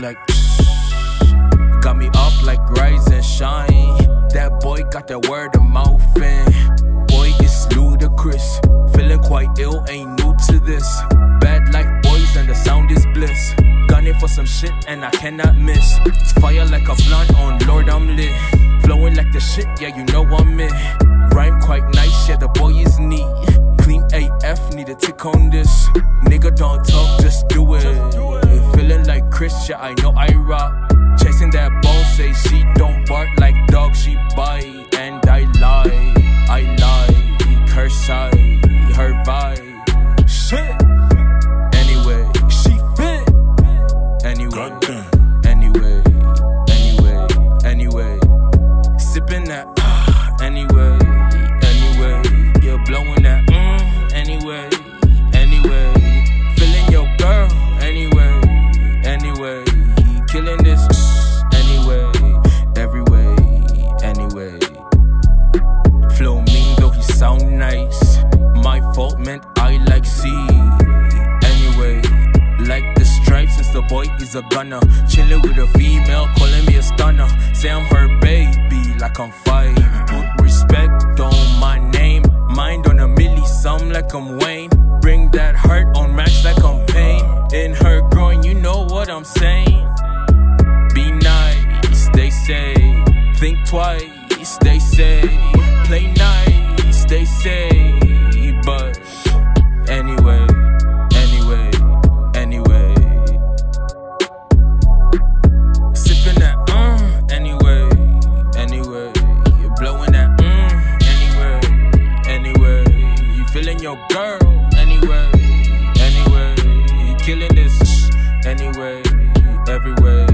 like got me up like rise and shine. That boy got that word of mouth and boy, it's ludicrous. Feeling quite ill, ain't new to this. Bad like boys and the sound is bliss. Gunning for some shit and I cannot miss. Fire like a blunt on Lord I'm lit. Flowing like the shit, yeah you know I'm in. Rhyme quite nice, yeah the boy is neat. Clean AF, need a tick on this. Nigga don't talk, just do it. Feeling like Chris, yeah I know I rock. Chasing that bone, say she don't bark like dog, she bite. And I lie, curse I, her vibe. Shit! Anyway, she fit. Anyway, anyway, anyway, anyway. Sipping that, anyway, anyway. You're blowing that, anyway, anyway. Feeling your girl, anyway, anyway. Killing this anyway, every way, anyway. Flow mean though he sound nice. My fault meant I like C. Anyway, like the stripes since the boy is a gunner. Chilling with a female, calling me a stunner. Say I'm her baby like I'm 5. Put respect on my name. Mind on a milli, some like I'm Wayne. Bring that hurt on racks like I'm Pain. In her groin, you know what I'm saying. Be nice, they say. Think twice, they say. Play nice, they say. But anyway, anyway, anyway. Sipping that, anyway, anyway. You're blowing that, anyway, anyway. You feeling your girl, anyway, anyway. You killing this, anyway, every way.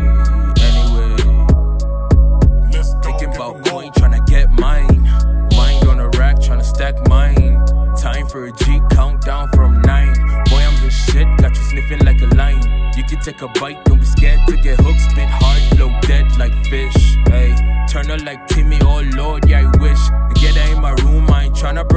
Mine. Time for a G, countdown from 9. Boy, I'm the shit, got you sniffing like a lion. You can take a bite, don't be scared to get hooked. Spit hard, flow dead like fish. Ay, turn her like Timmy, oh lord, yeah I wish. Get her in my room, I ain't tryna break.